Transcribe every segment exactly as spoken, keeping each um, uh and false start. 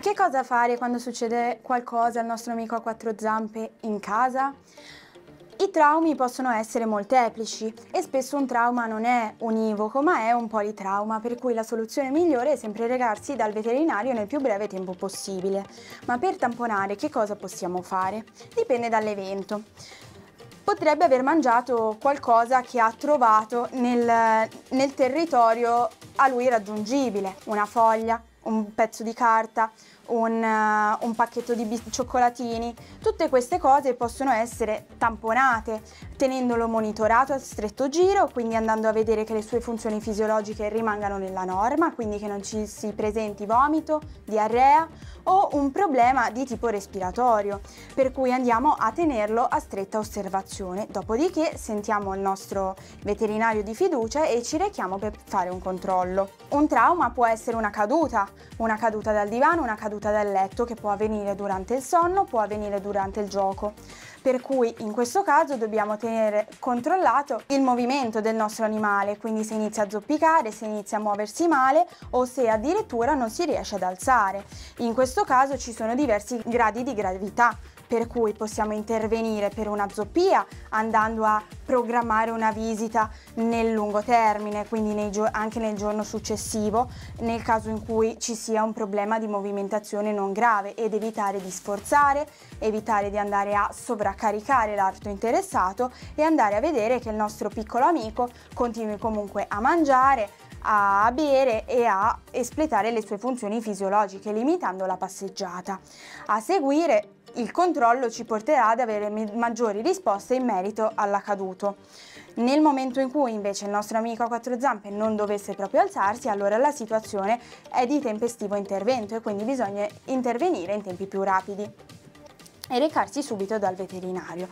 Che cosa fare quando succede qualcosa al nostro amico a quattro zampe in casa? I traumi possono essere molteplici e spesso un trauma non è univoco, ma è un politrauma, per cui la soluzione migliore è sempre recarsi dal veterinario nel più breve tempo possibile. Ma per tamponare che cosa possiamo fare? Dipende dall'evento. Potrebbe aver mangiato qualcosa che ha trovato nel, nel territorio a lui raggiungibile, una foglia, un pezzo di carta, un, uh, un pacchetto di cioccolatini. Tutte queste cose possono essere tamponate tenendolo monitorato a stretto giro, quindi andando a vedere che le sue funzioni fisiologiche rimangano nella norma, quindi che non ci si presenti vomito, diarrea o un problema di tipo respiratorio, per cui andiamo a tenerlo a stretta osservazione. Dopodiché sentiamo il nostro veterinario di fiducia e ci rechiamo per fare un controllo. Un trauma può essere una caduta, una caduta dal divano, una caduta dal letto, che può avvenire durante il sonno, può avvenire durante il gioco, per cui in questo caso dobbiamo tenere controllato il movimento del nostro animale, quindi se inizia a zoppicare, se inizia a muoversi male o se addirittura non si riesce ad alzare. In questo caso ci sono diversi gradi di gravità, per cui possiamo intervenire per una zoppia andando a programmare una visita nel lungo termine, quindi nei anche nel giorno successivo, nel caso in cui ci sia un problema di movimentazione non grave, ed evitare di sforzare, evitare di andare a sovraccaricare l'arto interessato e andare a vedere che il nostro piccolo amico continui comunque a mangiare, a bere e a espletare le sue funzioni fisiologiche, limitando la passeggiata. A seguire il controllo ci porterà ad avere maggiori risposte in merito all'accaduto. Nel momento in cui invece il nostro amico a quattro zampe non dovesse proprio alzarsi, allora la situazione è di tempestivo intervento e quindi bisogna intervenire in tempi più rapidi e recarsi subito dal veterinario,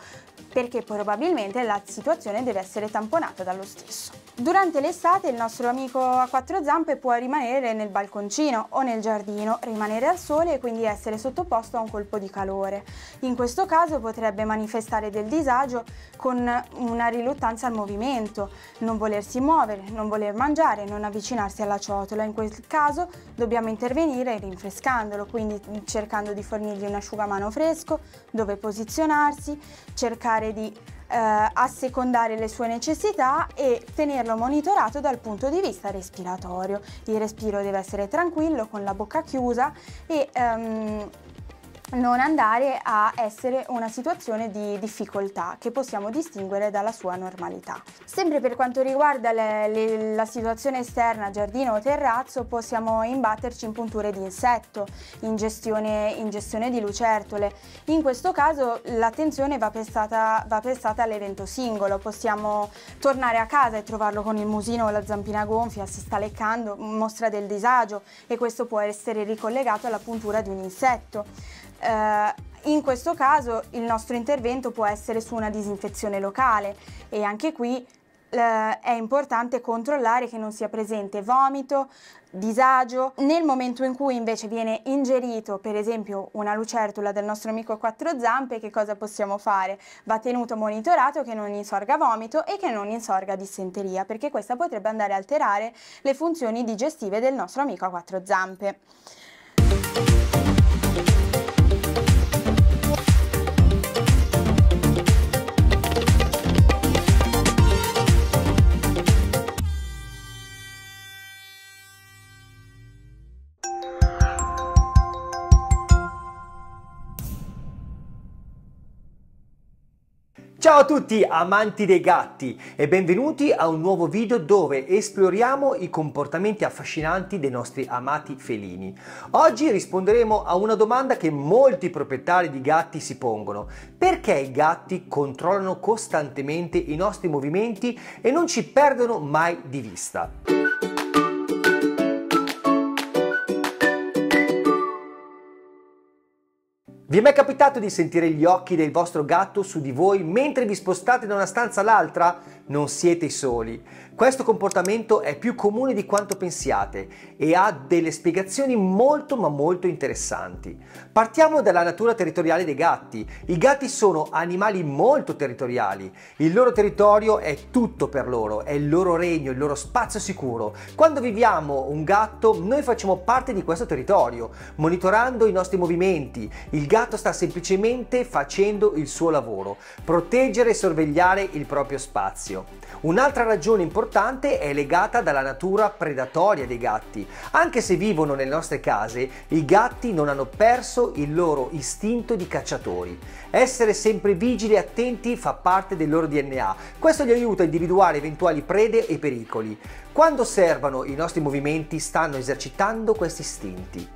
perché probabilmente la situazione deve essere tamponata dallo stesso. Durante l'estate il nostro amico a quattro zampe può rimanere nel balconcino o nel giardino, rimanere al sole e quindi essere sottoposto a un colpo di calore. In questo caso potrebbe manifestare del disagio con una riluttanza al movimento, non volersi muovere, non voler mangiare, non avvicinarsi alla ciotola. In quel caso dobbiamo intervenire rinfrescandolo, quindi cercando di fornirgli un asciugamano fresco, dove posizionarsi, cercare di eh, assecondare le sue necessità e tenerlo monitorato dal punto di vista respiratorio. Il respiro deve essere tranquillo, con la bocca chiusa e ehm, non andare a essere una situazione di difficoltà che possiamo distinguere dalla sua normalità. Sempre per quanto riguarda le, le, la situazione esterna, giardino o terrazzo, possiamo imbatterci in punture di insetto, ingestione, ingestione di lucertole. In questo caso l'attenzione va prestata, va prestata all'evento singolo. Possiamo tornare a casa e trovarlo con il musino o la zampina gonfia, si sta leccando, mostra del disagio, e questo può essere ricollegato alla puntura di un insetto. Uh, in questo caso il nostro intervento può essere su una disinfezione locale e anche qui uh, è importante controllare che non sia presente vomito, disagio. Nel momento in cui invece viene ingerito per esempio una lucertola del nostro amico a quattro zampe, che cosa possiamo fare? Va tenuto monitorato che non insorga vomito e che non insorga dissenteria, perché questa potrebbe andare a alterare le funzioni digestive del nostro amico a quattro zampe. Ciao a tutti amanti dei gatti e benvenuti a un nuovo video dove esploriamo i comportamenti affascinanti dei nostri amati felini. Oggi risponderemo a una domanda che molti proprietari di gatti si pongono: perché i gatti controllano costantemente i nostri movimenti e non ci perdono mai di vista? Vi è mai capitato di sentire gli occhi del vostro gatto su di voi mentre vi spostate da una stanza all'altra? Non siete soli. Questo comportamento è più comune di quanto pensiate e ha delle spiegazioni molto ma molto interessanti. Partiamo dalla natura territoriale dei gatti. I gatti sono animali molto territoriali. Il loro territorio è tutto per loro, è il loro regno, il loro spazio sicuro. Quando viviamo un gatto, noi facciamo parte di questo territorio, monitorando i nostri movimenti. Il gatto sta semplicemente facendo il suo lavoro, proteggere e sorvegliare il proprio spazio. Un'altra ragione importante è legata dalla natura predatoria dei gatti. Anche se vivono nelle nostre case, i gatti non hanno perso il loro istinto di cacciatori. Essere sempre vigili e attenti fa parte del loro D N A. Questo gli aiuta a individuare eventuali prede e pericoli. Quando osservano i nostri movimenti, stanno esercitando questi istinti.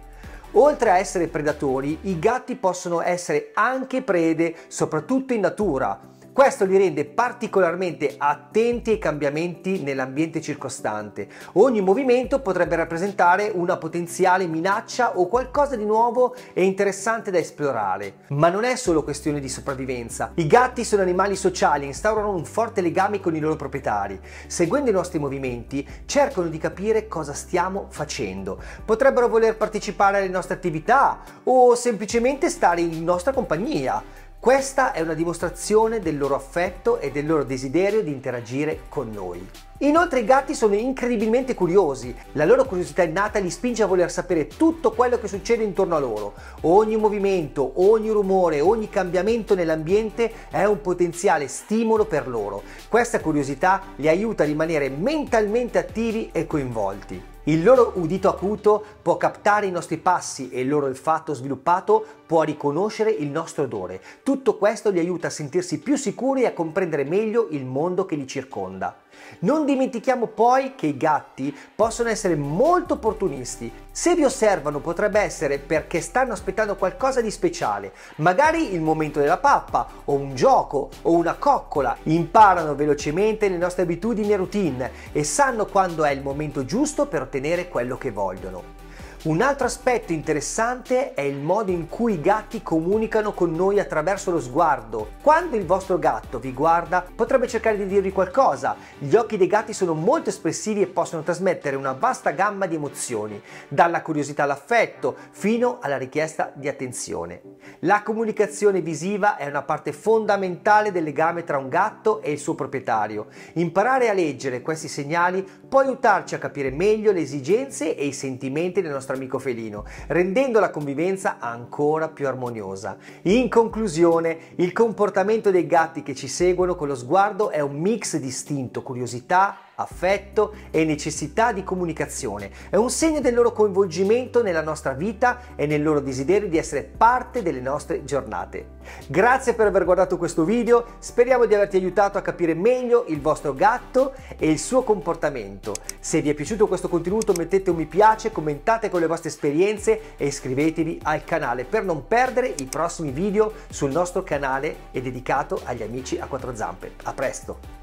Oltre a essere predatori, i gatti possono essere anche prede, soprattutto in natura. Questo li rende particolarmente attenti ai cambiamenti nell'ambiente circostante. Ogni movimento potrebbe rappresentare una potenziale minaccia o qualcosa di nuovo e interessante da esplorare. Ma non è solo questione di sopravvivenza. I gatti sono animali sociali e instaurano un forte legame con i loro proprietari. Seguendo i nostri movimenti, cercano di capire cosa stiamo facendo. Potrebbero voler partecipare alle nostre attività o semplicemente stare in nostra compagnia. Questa è una dimostrazione del loro affetto e del loro desiderio di interagire con noi. Inoltre i gatti sono incredibilmente curiosi. La loro curiosità innata li spinge a voler sapere tutto quello che succede intorno a loro. Ogni movimento, ogni rumore, ogni cambiamento nell'ambiente è un potenziale stimolo per loro. Questa curiosità li aiuta a rimanere mentalmente attivi e coinvolti. Il loro udito acuto può captare i nostri passi e il loro olfatto sviluppato può riconoscere il nostro odore. Tutto questo li aiuta a sentirsi più sicuri e a comprendere meglio il mondo che li circonda. Non dimentichiamo poi che i gatti possono essere molto opportunisti. Se vi osservano potrebbe essere perché stanno aspettando qualcosa di speciale, magari il momento della pappa o un gioco o una coccola. Imparano velocemente le nostre abitudini e routine e sanno quando è il momento giusto per ottenere quello che vogliono. Un altro aspetto interessante è il modo in cui i gatti comunicano con noi attraverso lo sguardo. Quando il vostro gatto vi guarda, potrebbe cercare di dirvi qualcosa. Gli occhi dei gatti sono molto espressivi e possono trasmettere una vasta gamma di emozioni, dalla curiosità all'affetto, fino alla richiesta di attenzione. La comunicazione visiva è una parte fondamentale del legame tra un gatto e il suo proprietario. Imparare a leggere questi segnali può aiutarci a capire meglio le esigenze e i sentimenti del nostro amico felino, rendendo la convivenza ancora più armoniosa. In conclusione, il comportamento dei gatti che ci seguono con lo sguardo è un mix di istinto, curiosità, affetto e necessità di comunicazione. È un segno del loro coinvolgimento nella nostra vita e nel loro desiderio di essere parte delle nostre giornate. Grazie per aver guardato questo video, speriamo di averti aiutato a capire meglio il vostro gatto e il suo comportamento. Se vi è piaciuto questo contenuto mettete un mi piace, commentate con le vostre esperienze e iscrivetevi al canale per non perdere i prossimi video sul nostro canale e dedicato agli amici a quattro zampe. A presto!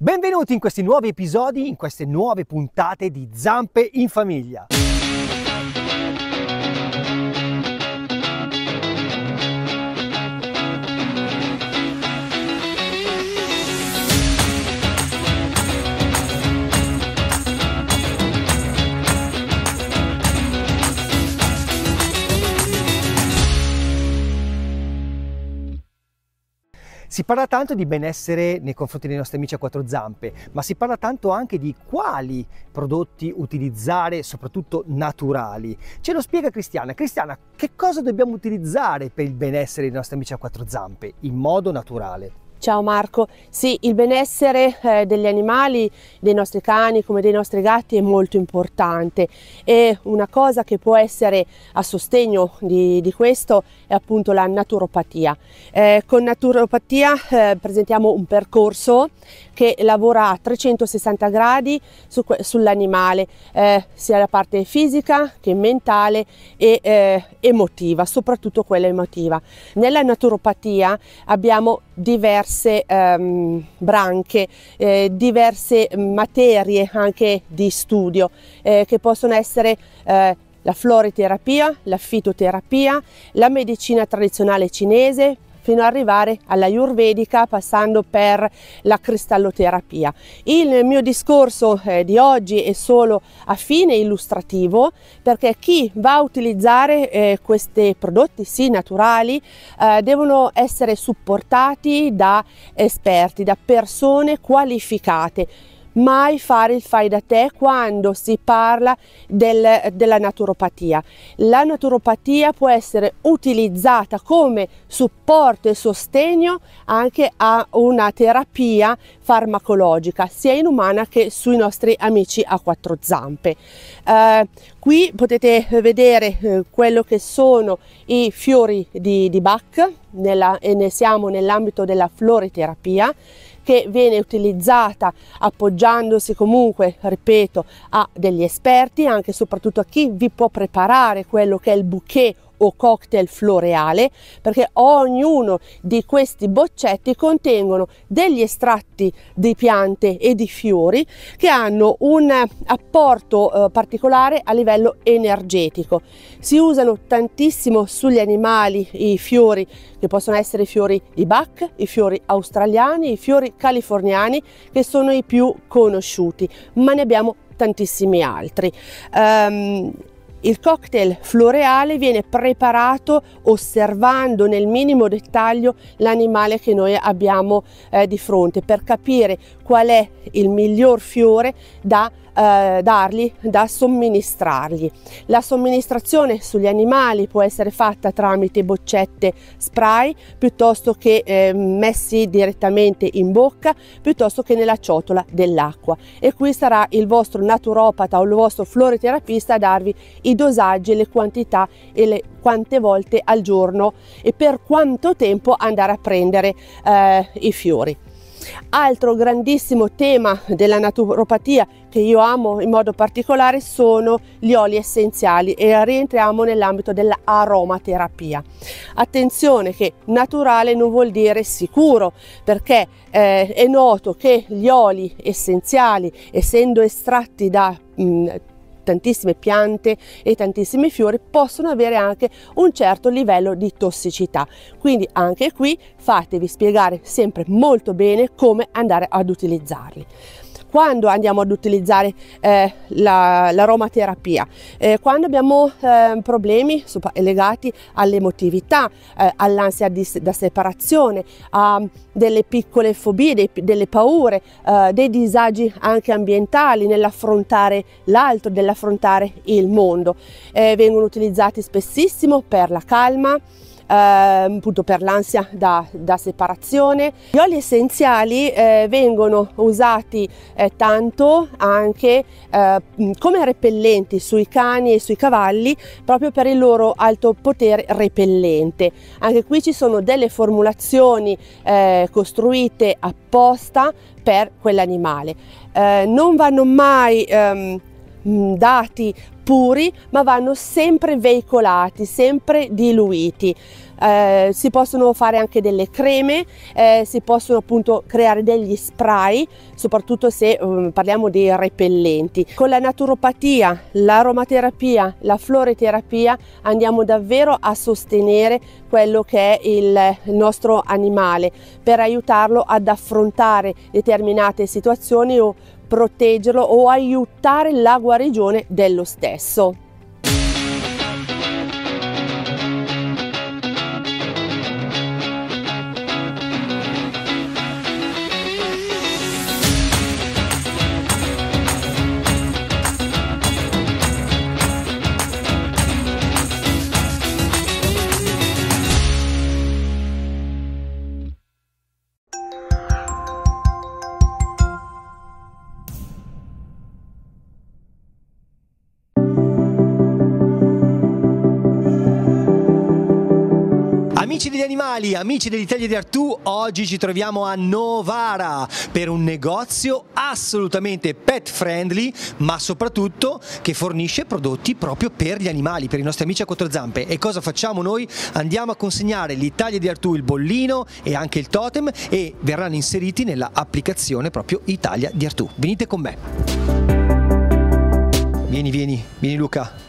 Benvenuti in questi nuovi episodi, in queste nuove puntate di Zampe in Famiglia. Si parla tanto di benessere nei confronti dei nostri amici a quattro zampe, ma si parla tanto anche di quali prodotti utilizzare, soprattutto naturali. Ce lo spiega Cristiana. Cristiana, che cosa dobbiamo utilizzare per il benessere dei nostri amici a quattro zampe in modo naturale? Ciao Marco. Sì, il benessere eh, degli animali, dei nostri cani come dei nostri gatti è molto importante e una cosa che può essere a sostegno di, di questo è appunto la naturopatia. Eh, con naturopatia eh, presentiamo un percorso che lavora a trecentosessanta gradi su, sull'animale, eh, sia la parte fisica che mentale e eh, emotiva, soprattutto quella emotiva. Nella naturopatia abbiamo diversi diverse ehm, branche, eh, diverse materie anche di studio eh, che possono essere eh, la floriterapia, la fitoterapia, la medicina tradizionale cinese, fino ad arrivare all'ayurvedica passando per la cristalloterapia. Il mio discorso eh, di oggi è solo a fine illustrativo, perché chi va a utilizzare eh, questi prodotti sì naturali eh, devono essere supportati da esperti, da persone qualificate. Mai fare il fai da te quando si parla del, della naturopatia. La naturopatia può essere utilizzata come supporto e sostegno anche a una terapia farmacologica, sia inumana che sui nostri amici a quattro zampe. Eh, qui potete vedere eh, quello che sono i fiori di, di Bach, nella, e ne siamo nell'ambito della floriterapia, che viene utilizzata appoggiandosi comunque, ripeto, a degli esperti, anche e soprattutto a chi vi può preparare quello che è il bouquet o cocktail floreale, perché ognuno di questi boccetti contengono degli estratti di piante e di fiori che hanno un apporto eh, particolare a livello energetico. Si usano tantissimo sugli animali i fiori, che possono essere i fiori di Bach, i fiori australiani, i fiori californiani, che sono i più conosciuti, ma ne abbiamo tantissimi altri. Um, Il cocktail floreale viene preparato osservando nel minimo dettaglio l'animale che noi abbiamo eh, di fronte, per capire qual è il miglior fiore da eh, dargli, da somministrargli. La somministrazione sugli animali può essere fatta tramite boccette spray, piuttosto che eh, messi direttamente in bocca, piuttosto che nella ciotola dell'acqua. E qui sarà il vostro naturopata o il vostro floriterapista a darvi i dosaggi, le quantità e le quante volte al giorno e per quanto tempo andare a prendere eh, i fiori. Altro grandissimo tema della naturopatia che io amo in modo particolare sono gli oli essenziali, e rientriamo nell'ambito dell'aromaterapia. Attenzione che naturale non vuol dire sicuro, perché eh, è noto che gli oli essenziali, essendo estratti da mh, tantissime piante e tantissimi fiori, possono avere anche un certo livello di tossicità, quindi anche qui fatevi spiegare sempre molto bene come andare ad utilizzarli. Quando andiamo ad utilizzare eh, l'aromaterapia? La, eh, quando abbiamo eh, problemi legati all'emotività, eh, all'ansia da separazione, a delle piccole fobie, dei, delle paure, eh, dei disagi anche ambientali nell'affrontare l'altro, nell'affrontare il mondo. Eh, vengono utilizzati spessissimo per la calma, Eh, appunto per l'ansia da, da separazione. Gli oli essenziali eh, vengono usati eh, tanto anche eh, come repellenti sui cani e sui cavalli, proprio per il loro alto potere repellente. Anche qui ci sono delle formulazioni eh, costruite apposta per quell'animale. Eh, non vanno mai ehm, dati puri, ma vanno sempre veicolati, sempre diluiti. Eh, si possono fare anche delle creme, eh, si possono appunto creare degli spray, soprattutto se eh, parliamo dei repellenti. Con la naturopatia, l'aromaterapia, la floreterapia andiamo davvero a sostenere quello che è il nostro animale, per aiutarlo ad affrontare determinate situazioni o proteggerlo o aiutare la guarigione dello stesso. Thank you. Amici degli animali, amici dell'Italia di Artù, oggi ci troviamo a Novara per un negozio assolutamente pet friendly, ma soprattutto che fornisce prodotti proprio per gli animali, per i nostri amici a quattro zampe. E cosa facciamo noi? Andiamo a consegnare l'Italia di Artù, il bollino e anche il totem, e verranno inseriti nella applicazione proprio Italia di Artù. Venite con me. Vieni, vieni, vieni Luca.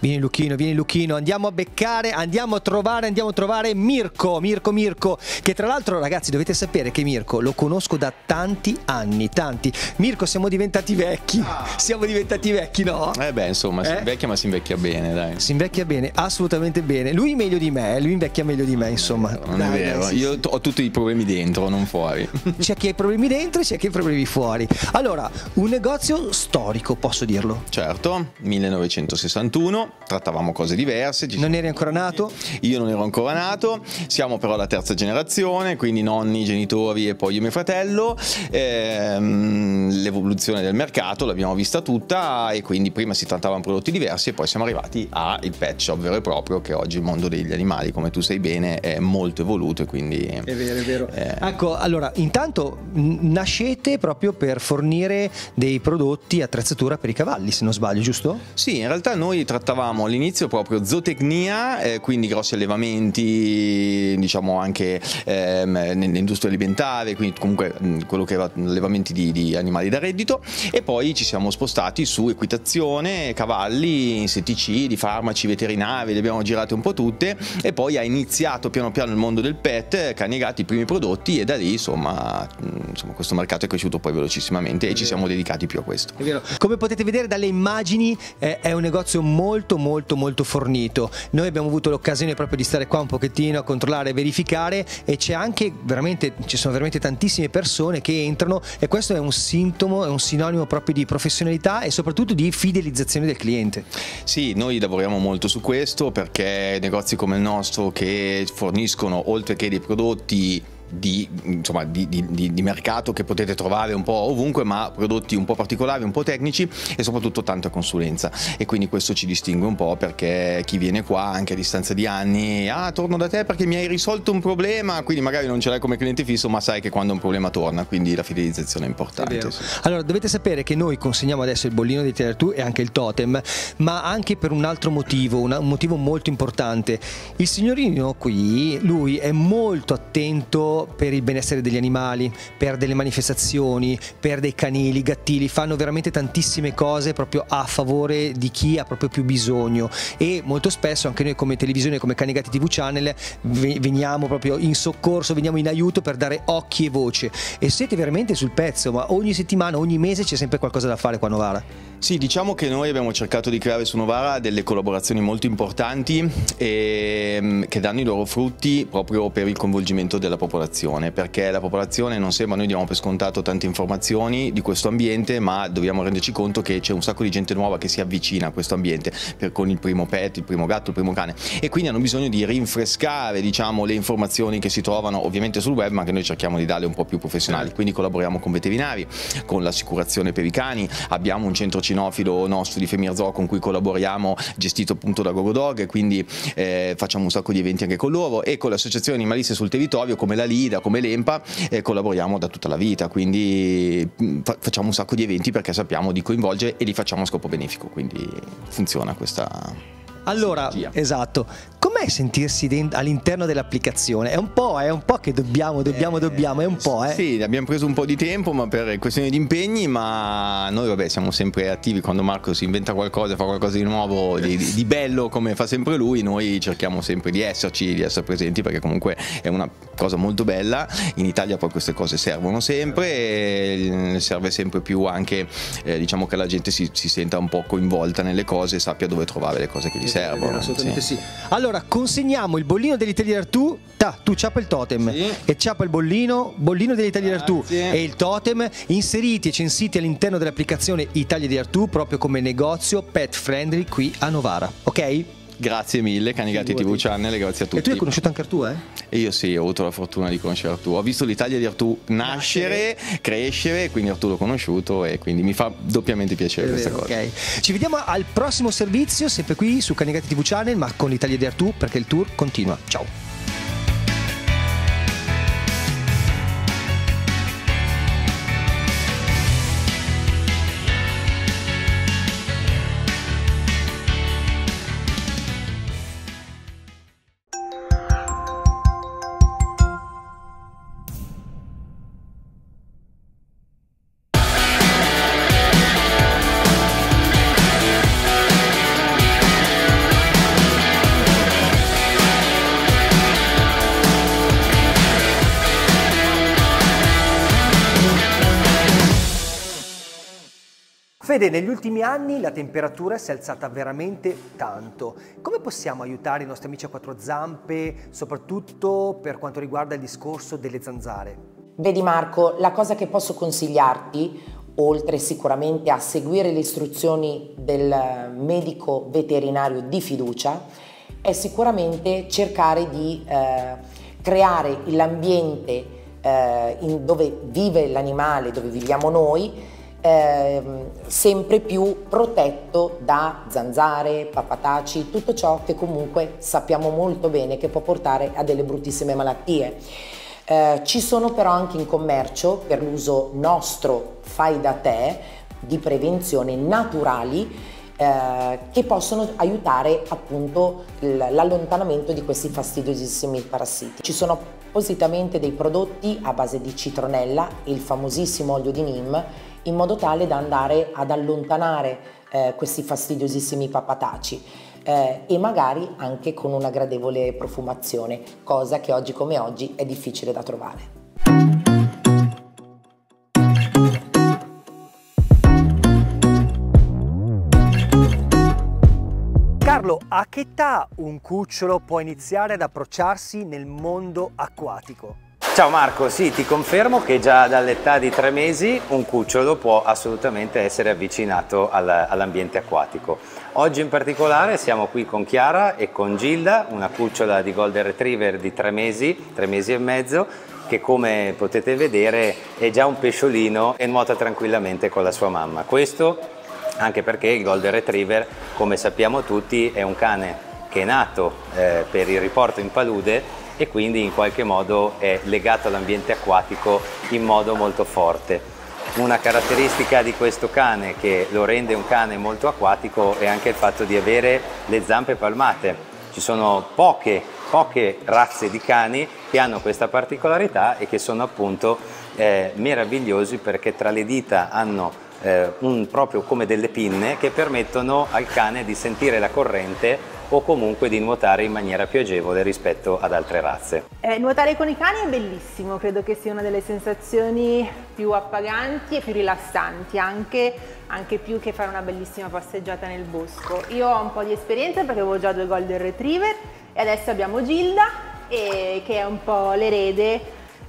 Vieni Luchino, vieni Luchino, andiamo a beccare, andiamo a trovare, andiamo a trovare Mirko, Mirko, Mirko, che tra l'altro ragazzi dovete sapere che Mirko lo conosco da tanti anni, tanti. Mirko, siamo diventati vecchi, siamo diventati vecchi, no? Eh beh, insomma, eh? Si invecchia ma si invecchia bene, dai. Si invecchia bene, assolutamente bene. Lui meglio di me, lui invecchia meglio di me, insomma. Non dai, è vero, dai, sì, io sì. Ho tutti i problemi dentro, non fuori. C'è chi ha i problemi dentro e c'è chi ha i problemi fuori. Allora, un negozio storico, posso dirlo? Certo, millenovecentosessantuno. Trattavamo cose diverse. Ci non eri ancora nato? Io non ero ancora nato, siamo però la terza generazione, quindi nonni, genitori e poi io e mio fratello. Ehm, l'evoluzione del mercato l'abbiamo vista tutta e quindi prima si trattavano prodotti diversi e poi siamo arrivati al pet shop vero e proprio, che oggi il mondo degli animali, come tu sai bene, è molto evoluto e quindi... È vero, è vero. Eh... Ecco, allora, intanto nascete proprio per fornire dei prodotti, attrezzatura per i cavalli, se non sbaglio, giusto? Sì, in realtà noi trattavamo all'inizio proprio zootecnia, eh, quindi grossi allevamenti, diciamo anche ehm, nell'industria alimentare, quindi comunque mh, quello che era allevamenti di, di animali da reddito, e poi ci siamo spostati su equitazione, cavalli, insetticidi, farmaci veterinari, le abbiamo girate un po' tutte e poi ha iniziato piano piano il mondo del pet, cani e gatti, i primi prodotti, e da lì insomma, mh, insomma questo mercato è cresciuto poi velocissimamente e ci siamo dedicati più a questo. È vero. Come potete vedere dalle immagini, eh, è un negozio molto molto molto fornito. Noi abbiamo avuto l'occasione proprio di stare qua un pochettino a controllare e verificare, e c'è anche veramente, ci sono veramente tantissime persone che entrano, e questo è un sintomo, è un sinonimo proprio di professionalità e soprattutto di fidelizzazione del cliente. Sì, noi lavoriamo molto su questo perché negozi come il nostro, che forniscono oltre che dei prodotti Di, insomma, di, di, di mercato che potete trovare un po' ovunque, ma prodotti un po' particolari, un po' tecnici e soprattutto tanta consulenza, e quindi questo ci distingue un po' perché chi viene qua anche a distanza di anni, ah torno da te perché mi hai risolto un problema, quindi magari non ce l'hai come cliente fisso, ma sai che quando un problema torna, quindi la fidelizzazione è importante. È sì. Allora dovete sapere che noi consegniamo adesso il bollino di Italia di Artù e anche il totem, ma anche per un altro motivo, un motivo molto importante. Il signorino qui, lui è molto attento per il benessere degli animali, per delle manifestazioni, per dei canili, gattili, fanno veramente tantissime cose proprio a favore di chi ha proprio più bisogno, e molto spesso anche noi come televisione, come Cani e Gatti tivù Channel, veniamo proprio in soccorso, veniamo in aiuto per dare occhi e voce, e siete veramente sul pezzo, ma ogni settimana, ogni mese c'è sempre qualcosa da fare qua a Novara. Sì, diciamo che noi abbiamo cercato di creare su Novara delle collaborazioni molto importanti e che danno i loro frutti proprio per il coinvolgimento della popolazione, perché la popolazione non sembra, noi diamo per scontato tante informazioni di questo ambiente, ma dobbiamo renderci conto che c'è un sacco di gente nuova che si avvicina a questo ambiente per, con il primo pet, il primo gatto, il primo cane, e quindi hanno bisogno di rinfrescare, diciamo, le informazioni che si trovano ovviamente sul web, ma che noi cerchiamo di darle un po' più professionali. Quindi collaboriamo con veterinari, con l'assicurazione per i cani, abbiamo un centro cinofilo nostro di Femirzo con cui collaboriamo, gestito appunto da Gogodog, e quindi eh, facciamo un sacco di eventi anche con loro, e con le associazioni animaliste sul territorio come la Lida, come l'E M P A, eh, collaboriamo da tutta la vita, quindi fa facciamo un sacco di eventi perché sappiamo di coinvolgere e li facciamo a scopo benefico, quindi funziona questa... Allora, esatto, com'è sentirsi all'interno dell'applicazione? È un po', è un po' che dobbiamo, dobbiamo, eh, dobbiamo, è un po', eh? Sì, abbiamo preso un po' di tempo, ma per questioni di impegni, ma noi vabbè siamo sempre attivi, quando Marco si inventa qualcosa, fa qualcosa di nuovo, di, di bello, come fa sempre lui, noi cerchiamo sempre di esserci, di essere presenti, perché comunque è una cosa molto bella. In Italia poi queste cose servono sempre, e serve sempre più anche, eh, diciamo che la gente si, si senta un po' coinvolta nelle cose e sappia dove trovare le cose che gli servono. Servono, assolutamente sì. Sì. Allora consegniamo il bollino dell'Italia di Artù. Ta, tu ciappa il totem, sì. E ciappa il bollino, bollino dell'Italia di Artù e il totem, inseriti e censiti all'interno dell'applicazione Italia di Artù proprio come negozio pet friendly qui a Novara, ok? Grazie mille, Cani e Gatti tivù Channel, grazie a tutti. E tu hai conosciuto anche Artù, eh? E io sì, ho avuto la fortuna di conoscere Artù. Ho visto l'Italia di Artù nascere, nascere, crescere, quindi Artù l'ho conosciuto e quindi mi fa doppiamente piacere questa cosa. Okay. Ci vediamo al prossimo servizio, sempre qui su Cani e Gatti tivù Channel, ma con l'Italia di Artù, perché il tour continua. Ciao! Fede, negli ultimi anni la temperatura si è alzata veramente tanto. Come possiamo aiutare i nostri amici a quattro zampe, soprattutto per quanto riguarda il discorso delle zanzare? Vedi Marco, la cosa che posso consigliarti, oltre sicuramente a seguire le istruzioni del medico veterinario di fiducia, è sicuramente cercare di eh, creare l'ambiente eh, dove vive l'animale, dove viviamo noi, Ehm, sempre più protetto da zanzare, papataci, tutto ciò che comunque sappiamo molto bene che può portare a delle bruttissime malattie. Eh, ci sono però anche in commercio, per l'uso nostro fai da te, di prevenzione naturali eh, che possono aiutare appunto l'allontanamento di questi fastidiosissimi parassiti. Ci sono appositamente dei prodotti a base di citronella, il famosissimo olio di neem, in modo tale da andare ad allontanare eh, questi fastidiosissimi papataci eh, e magari anche con una gradevole profumazione, cosa che oggi come oggi è difficile da trovare. Carlo, a che età un cucciolo può iniziare ad approcciarsi nel mondo acquatico? Ciao Marco, sì, ti confermo che già dall'età di tre mesi un cucciolo può assolutamente essere avvicinato all'ambiente acquatico. Oggi in particolare siamo qui con Chiara e con Gilda, una cucciola di Golden Retriever di tre mesi, tre mesi e mezzo, che come potete vedere è già un pesciolino e nuota tranquillamente con la sua mamma. Questo anche perché il Golden Retriever, come sappiamo tutti, è un cane che è nato eh, per il riporto in palude e quindi in qualche modo è legato all'ambiente acquatico in modo molto forte. Una caratteristica di questo cane che lo rende un cane molto acquatico è anche il fatto di avere le zampe palmate. Ci sono poche, poche razze di cani che hanno questa particolarità e che sono appunto eh, meravigliosi perché tra le dita hanno eh, un, proprio come delle pinne che permettono al cane di sentire la corrente o comunque di nuotare in maniera più agevole rispetto ad altre razze. Eh, nuotare con i cani è bellissimo, credo che sia una delle sensazioni più appaganti e più rilassanti, anche, anche più che fare una bellissima passeggiata nel bosco. Io ho un po' di esperienza perché avevo già due Golden Retriever e adesso abbiamo Gilda e, che è un po' l'erede,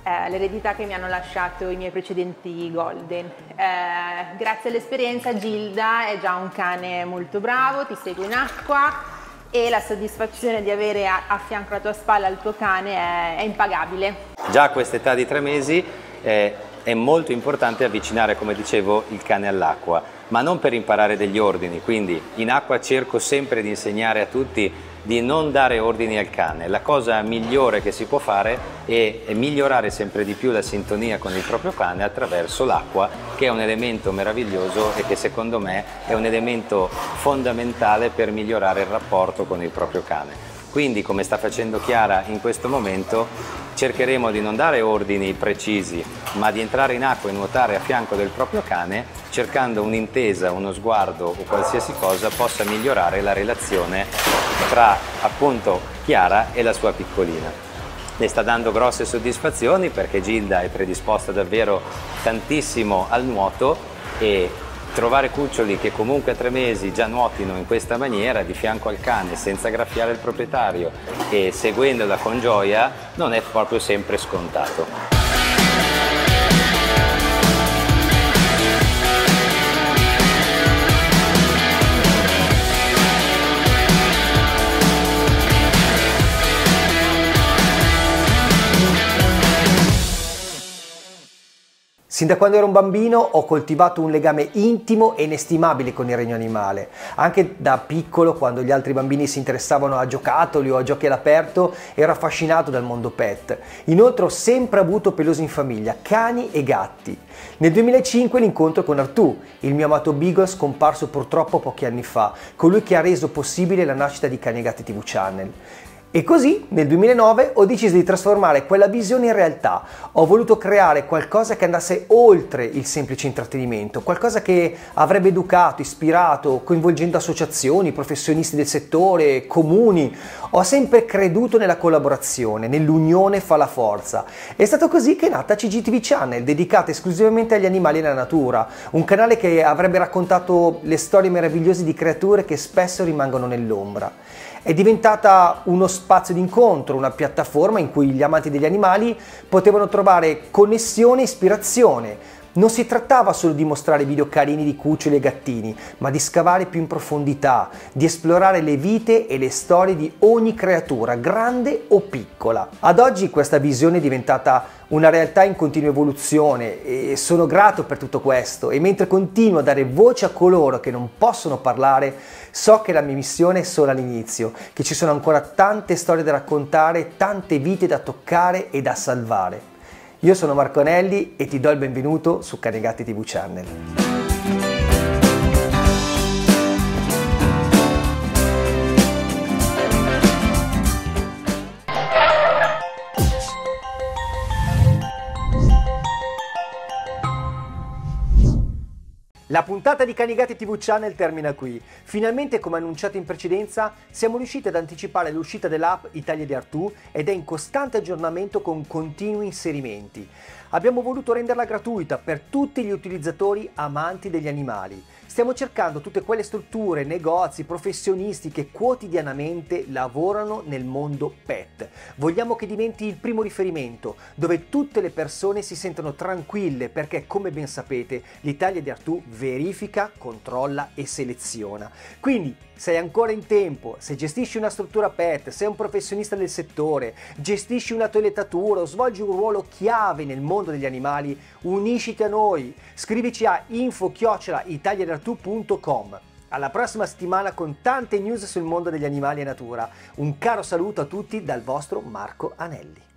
eh, l'eredità che mi hanno lasciato i miei precedenti Golden. Eh, grazie all'esperienza Gilda è già un cane molto bravo, ti segue in acqua, e la soddisfazione di avere a, a fianco alla tua spalla il tuo cane è, è impagabile. Già a quest'età di tre mesi eh, è molto importante avvicinare, come dicevo, il cane all'acqua, ma non per imparare degli ordini, quindi in acqua cerco sempre di insegnare a tutti di non dare ordini al cane. La cosa migliore che si può fare è, è migliorare sempre di più la sintonia con il proprio cane attraverso l'acqua, che è un elemento meraviglioso e che secondo me è un elemento fondamentale per migliorare il rapporto con il proprio cane. Quindi, come sta facendo Chiara in questo momento, cercheremo di non dare ordini precisi, ma di entrare in acqua e nuotare a fianco del proprio cane, cercando un'intesa, uno sguardo o qualsiasi cosa possa migliorare la relazione tra appunto Chiara e la sua piccolina. Le sta dando grosse soddisfazioni perché Gilda è predisposta davvero tantissimo al nuoto e trovare cuccioli che comunque a tre mesi già nuotino in questa maniera di fianco al cane senza graffiare il proprietario e seguendola con gioia non è proprio sempre scontato. Sin da quando ero un bambino ho coltivato un legame intimo e inestimabile con il regno animale. Anche da piccolo, quando gli altri bambini si interessavano a giocattoli o a giochi all'aperto, ero affascinato dal mondo pet. Inoltre ho sempre avuto pelosi in famiglia, cani e gatti. Nel duemilacinque l'incontro con Artù, il mio amato Beagle scomparso purtroppo pochi anni fa, colui che ha reso possibile la nascita di Cani e Gatti tivù Channel. E così nel duemilanove ho deciso di trasformare quella visione in realtà. Ho voluto creare qualcosa che andasse oltre il semplice intrattenimento, qualcosa che avrebbe educato, ispirato, coinvolgendo associazioni, professionisti del settore, comuni. Ho sempre creduto nella collaborazione, nell'unione fa la forza. È stato così che è nata C G T V Channel, dedicata esclusivamente agli animali e alla natura, un canale che avrebbe raccontato le storie meravigliose di creature che spesso rimangono nell'ombra. È diventata uno spazio di incontro, una piattaforma in cui gli amanti degli animali potevano trovare connessione e ispirazione. Non si trattava solo di mostrare video carini di cuccioli e gattini, ma di scavare più in profondità, di esplorare le vite e le storie di ogni creatura, grande o piccola. Ad oggi questa visione è diventata una realtà in continua evoluzione e sono grato per tutto questo, e mentre continuo a dare voce a coloro che non possono parlare, so che la mia missione è solo all'inizio, che ci sono ancora tante storie da raccontare, tante vite da toccare e da salvare. Io sono Marco Anelli e ti do il benvenuto su Cani e Gatti T V Channel. La puntata di Cani e Gatti T V Channel termina qui. Finalmente, come annunciato in precedenza, siamo riusciti ad anticipare l'uscita dell'app Italia di Artù ed è in costante aggiornamento con continui inserimenti. Abbiamo voluto renderla gratuita per tutti gli utilizzatori amanti degli animali. Stiamo cercando tutte quelle strutture, negozi, professionisti che quotidianamente lavorano nel mondo pet. Vogliamo che diventi il primo riferimento, dove tutte le persone si sentono tranquille perché, come ben sapete, l'Italia di Artù verifica, controlla e seleziona. Quindi sei ancora in tempo, se gestisci una struttura pet, sei un professionista del settore, gestisci una toilettatura o svolgi un ruolo chiave nel mondo degli animali, unisciti a noi, scrivici a info chiocciola italia di artù punto com. Alla prossima settimana con tante news sul mondo degli animali e natura. Un caro saluto a tutti dal vostro Marco Anelli.